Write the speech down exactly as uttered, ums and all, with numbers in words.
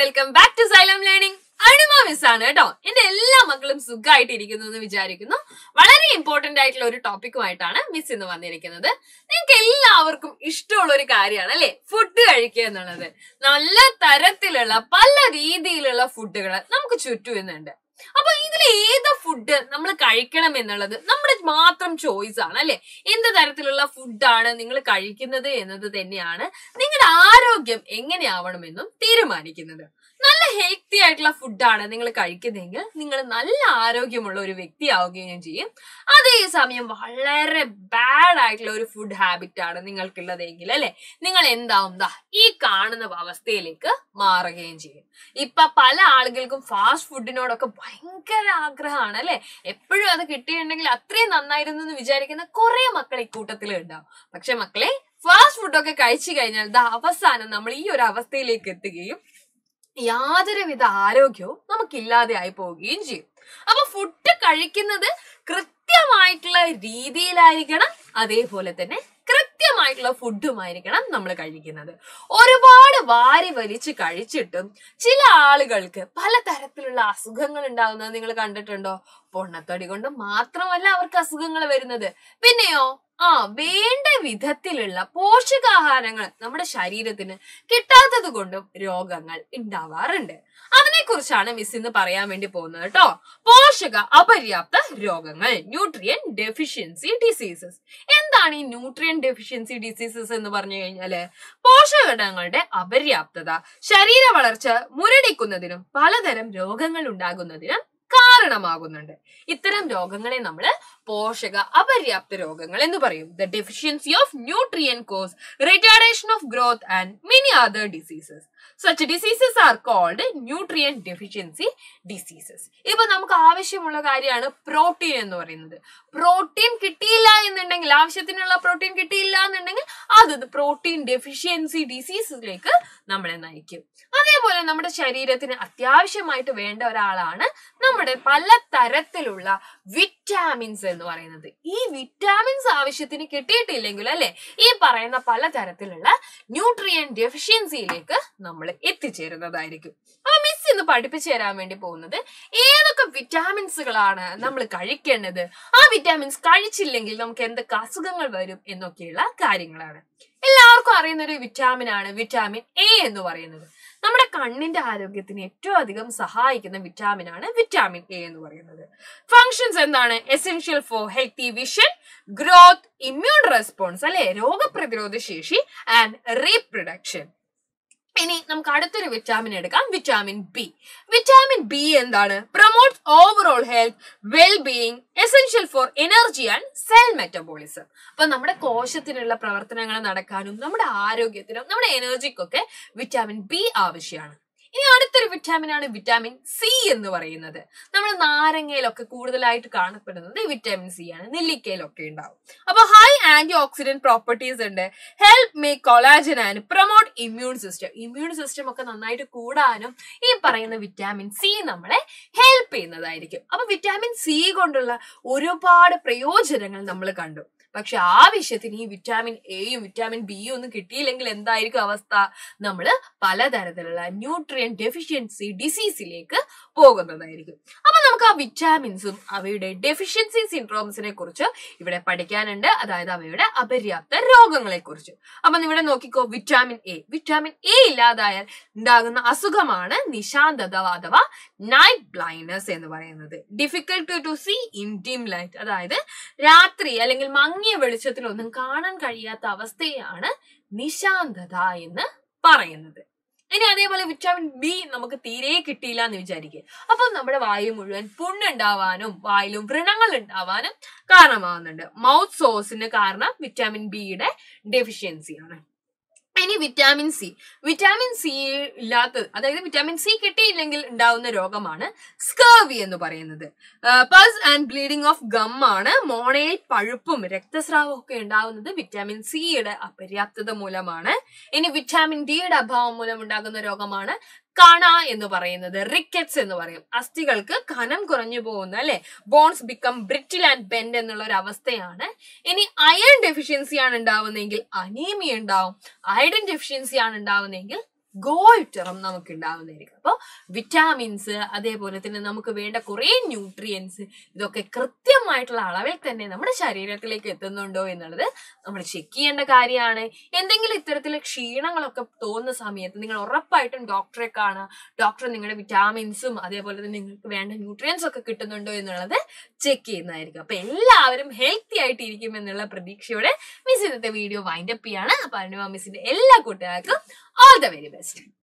welcome back to Xylem Learning. Is an adult. In the Lamakalum Sugai Tirikino Vijarikino, very important title topic Vitana, Miss in the one Eric another. Then Killa Istorika Ariana, food to Eric another. Now let Taratilla, Palla Ridilla food together, Namkuchu to an end. About either food, number curriculum in another, numbered matram choice anale. In the Taratilla food dana, Ningle curriculum the end of the Teniana, Ningle Arogam, Enganavanum, Tiramanik another. Healthy ആയിട്ടുള്ള food ആണ് നിങ്ങൾ കഴിക്കുന്നെങ്കിൽ നിങ്ങൾ നല്ല ആരോഗ്യമുള്ള ഒരു വ്യക്തിയാവുകയും ചെയ്യും അതേ സമയം വളരെ ബാഡ് ആയിട്ടുള്ള ഒരു ഫുഡ് ഹാബിറ്റ് ആണ് നിങ്ങൾക്കുള്ളതെങ്കിൽ അല്ലേ നിങ്ങൾ എന്താവും ദാ ഈ കാണുന്ന അവസ്ഥയിലേക്ക് മാറുകയും ചെയ്യും ഇപ്പ പല ആളുകൾക്കും ഫാസ്റ്റ് ഫുഡിനോടൊക്കെ ഭയങ്കര ആഗ്രഹമാണ് അല്ലേ എപ്പോഴും അത് കിട്ടിയില്ലെങ്കിൽ അത്രയും നന്നായിരുന്നു എന്ന് വിചാരിക്കുന്ന കുറേ മക്കളെ കൂട്ടത്തിൽ ഉണ്ടാവും പക്ഷേ മക്കളെ ഫാസ്റ്റ് ഫുഡ് ഒക്കെ കഴിച്ചു കഴിഞ്ഞാൽ ദാ അവസാനം നമ്മൾ ഈ ഒരു അവസ്ഥയിലേക്ക് എത്തുകയും Yadere with the Arogyo, Namakilla the Ipo Ginji. Our food to Karikin the Kritia Mitla Ridi Larigana, Ade Poletene, Kritia Mitla food to Maricana, Namakalikana. Or a bad vari velichi Karichitum, Chilla Algalke, Palatarathula, Sugangal and down the Ningle Condatunda, Ponatadigonda, Matra, Malavar Kasugangal Verinade, Pineo. Ah, Bainda Vithatililla, Porshika Harangal, numbered Shari thinner, Kitata the Gundam, Rogangal, Indavarande. Avane Kurshana is in the Parayamendipona at all. Porshika, Apariapta, Rogangal, nutrient deficiency diseases. In the nutrient deficiency diseases in the Varnale, Porshika Dangalde, Apariapta, Shari Valarcha, Muradikundadinum, Paladaram, Rogangal Undagunadinum. കാരണമാകുന്നുണ്ട് ഇത്തരം രോഗങ്ങളെ നമ്മൾ പോഷക അപര്യാപ്ത രോഗങ്ങൾ എന്ന് പറയും the deficiency of nutrient cause retardation of growth and many other diseases such diseases are called nutrient deficiency diseases ഇപ്പോ നമുക്ക് ആവശ്യമുള്ള കാര്യമാണ് പ്രോട്ടീൻ എന്ന് പറയുന്നത് പ്രോട്ടീൻ കിട്ടിയില്ല എന്നുണ്ടെങ്കിൽ ആവശ്യത്തിനുള്ള പ്രോട്ടീൻ കിട്ടിയില്ല എന്നുണ്ടെങ്കിൽ അത് പ്രോട്ടീൻ ഡെഫിഷ്യൻസി ഡിസീസിലേക്ക് നമ്മളെ നയിക്കും അതേപോലെ നമ്മുടെ ശരീരത്തിന് അത്യാവശ്യമായിട്ട് വേണ്ട ഒരാളാണ് നമ്മുടെ പല തരത്തിലുള്ള വിറ്റാമിൻസ് എന്ന് പറയുന്നത് ഈ വിറ്റാമിൻസ് ആവശ്യത്തിന് കിട്ടിയിട്ടില്ലെങ്കിൽ അല്ലേ ഈ പറയുന്ന പല തരത്തിലുള്ള ന്യൂട്രിയന്റ് ഡെഫിഷ്യൻസിയിലേക്ക് നമ്മൾ എത്തിച്ചേരുന്നതായിരിക്കും അപ്പോൾ മിസ് ഇന്ന് പഠിപ്പിച്ചു തരാൻ വേണ്ടി പോകുന്നത് ഏതൊക്കെ വിറ്റാമിൻസുകളാണ് നമ്മൾ കഴിക്കേണ്ടത് ആ വിറ്റാമിൻസ് കഴിച്ചില്ലെങ്കിൽ നമുക്ക് എന്തൊക്കെ അസുഖങ്ങൾ വരും എന്നൊക്കെയുള്ള കാര്യങ്ങളാണ് എല്ലാവർക്കും അറിയുന്ന ഒരു വിറ്റാമിൻ ആണ് വിറ്റാമിൻ എ എന്ന് പറയുന്നത് നമ്മുടെ കണ്ണിന്റെ ആരോഗ്യത്തിന് ഏറ്റവും അധികം സഹായിക്കുന്ന വിറ്റാമിൻ ആണ് വിറ്റാമിൻ എ എന്ന് പറയുന്നത് ഫങ്ഷൻസ് എന്താണ് essential for healthy vision growth immune response അല്ലേ രോഗപ്രതിരോധ ശേഷി ആൻഡ് റീപ്രൊഡക്ഷൻ ഇനി നമുക്ക് അടുത്തൊരു വിറ്റാമിൻ എടുക്കാം വിറ്റാമിൻ ബി വിറ്റാമിൻ ബി എന്താണ് promotes overall health wellbeing essential for energy and cell metabolism അപ്പോൾ നമ്മുടെ കോശത്തിനുള്ള പ്രവർത്തനങ്ങൾ നടക്കാനും നമ്മുടെ ആരോഗ്യത്തിനും നമ്മുടെ എനർജിക്കൊക്കെ വിറ്റാമിൻ ബി ആവശ്യമാണ് ഇനി അടുത്തൊരു വിറ്റാമിൻ ആണ് വിറ്റാമിൻ സി എന്ന് പറയുന്നത് നമ്മൾ നാരങ്ങയിലൊക്കെ കൂടുതലായിട്ട് കാണപ്പെടുന്നത് വിറ്റാമിൻ സി ആണ് നെല്ലിക്കയിലൊക്കെ ഉണ്ടാവും അപ്പോൾ ഹൈ ആന്റി ഓക്സിഡന്റ് പ്രോപ്പർട്ടീസ് ഉണ്ട് help make collagen and promote immune system immune system ഒക്കെ നന്നായിട്ട് കൂടാനും ഈ പറയുന്ന വിറ്റാമിൻ സി നമ്മളെ ഹെൽപ്പ് ചെയ്യുന്നതായിരിക്കും അപ്പോൾ വിറ്റാമിൻ സി കൊണ്ടുള്ള ഒരുപാട് പ്രയോജനങ്ങൾ നമ്മൾ കണ്ടു പക്ഷെ ആവശ്യത്തിന് ഈ വിറ്റാമിൻ എയും വിറ്റാമിൻ ബിയും ഒന്നും കിട്ടിയില്ലെങ്കിൽ എന്തായിരിക്കും അവസ്ഥ നമ്മൾ പലതരത്തിലുള്ള ന്യൂട്രിയന്റ് ഡെഫിഷ്യൻസി ഡിസീസിലേക്ക് പോകുന്നതായിരിക്കും അപ്പോൾ നമുക്ക് ആ വിറ്റാമിൻസും അവയുടെ ഡെഫിഷ്യൻസി സിൻഡ്രോംസിനെ കുറിച്ച് ഇവിടെ പഠിക്കാനുണ്ട് അതായത് അവയുടെ അപര്യാപ്ത രോഗങ്ങളെ കുറിച്ച് അപ്പോൾ ഇവിടെ നോക്കിക്കോ വിറ്റാമിൻ എ വിറ്റാമിൻ എ ഇല്ലാതായാൽ ഉണ്ടാകുന്ന അസുഖമാണ് നിശാന്തത അഥവാ നൈറ്റ് ബ്ലൈൻഡ്നെസ് എന്ന് പറയുന്നത് difficult to see in dim light അതായത് രാത്രി അല്ലെങ്കിൽ ിയ വെളിച്ചത്തിലൊന്നും കാണാൻ കഴിയാത്ത അവസ്ഥയാണ് നിശാന്തത എന്ന് പറയുന്നത് ഇനി അതേപോലെ വിറ്റാമിൻ ബി നമുക്ക് തീരെ കിട്ടിയില്ല എന്ന് വിചാരിക്കുക അപ്പം നമ്മുടെ വായു മുഴുവൻ പുണ്ണുണ്ടാവാനും വായിലും വ്രണങ്ങൾ ഉണ്ടാവാനും കാരണമാവുന്നുണ്ട് മൗത്ത് സോഴ്സിന് കാരണം വിറ്റാമിൻ ബിയുടെ ഡെഫിഷ്യൻസിയാണ് ഇനി വിറ്റാമിൻ സി വിറ്റാമിൻ സി ഇല്ലാത്തത് അതായത് വിറ്റാമിൻ സി കിട്ടിയില്ലെങ്കിൽ ഉണ്ടാവുന്ന രോഗമാണ് സ്കർവി എന്ന് പറയുന്നത് pulse and bleeding of gum ആണ് മോണയിൽ പഴുപ്പും രക്തസ്രാവവും ഒക്കെ ഉണ്ടാവുന്നത് വിറ്റാമിൻ സിയുടെ അപര്യാപ്തത മൂലമാണ് ഇനി വിറ്റാമിൻ ഡിയുടെ അഭാവം മൂലം ഉണ്ടാകുന്ന രോഗമാണ് കണ എന്ന് പറയുന്നത് റിക്കറ്റ്സ് എന്ന് പറയും അസ്ഥികൾക്ക് കനം കുറഞ്ഞു പോകുന്ന അല്ലെ bones become brittle and bend എന്നുള്ള ഒരു അവസ്ഥയാണ് ഇനി അയൺ ഡെഫിഷ്യൻസി ആണ് ഉണ്ടാവുന്നതെങ്കിൽ അനീമിയ ഉണ്ടാവും അയൺ ഡെഫിഷ്യൻസി ആണ് ഉണ്ടാവുന്നതെങ്കിൽ ഗോൾറ്ററും നമുക്ക് ഉണ്ടാവുന്നതായിരിക്കും. അപ്പോൾ വിറ്റാമിൻസ് അതേപോലെ തന്നെ നമുക്ക് വേണ്ട കുറേ ന്യൂട്രിയൻസ് ഇതൊക്കെ കൃത്യമായിട്ടുള്ള അളവിൽ തന്നെ നമ്മുടെ ശരീരത്തിലേക്ക് എത്തുന്നുണ്ടോ എന്നുള്ളത് നമ്മൾ ചെക്ക് ചെയ്യേണ്ട കാര്യമാണ്. എന്തെങ്കിലും ഇത്തരത്തിലെ ക്ഷീണങ്ങളൊക്കെ തോന്നുന്ന സമയത്ത് നിങ്ങൾ ഉറപ്പായിട്ടും ഡോക്ടറെ കാണുക. ഡോക്ടർ നിങ്ങളുടെ വിറ്റാമിൻസും അതേപോലെ തന്നെ നിങ്ങൾക്ക് വേണ്ട ന്യൂട്രിയൻസ് ഒക്കെ കിട്ടുന്നുണ്ടോ എന്നുള്ളത് ചെക്ക് ചെയ്യുന്നതായിരിക്കും. അപ്പോൾ എല്ലാവരും ഹെൽത്തി ആയിട്ട് ഇരിക്കും എന്നുള്ള പ്രതീക്ഷയോടെ മിസ് ഇന്നത്തെ വീഡിയോ വൈൻഡപ്പ് ചെയ്യാണ്. അപ്പോൾ അനുപമ മിസ്സിന്റെ എല്ലാ കൂട്ടുകാർക്കും all the very best.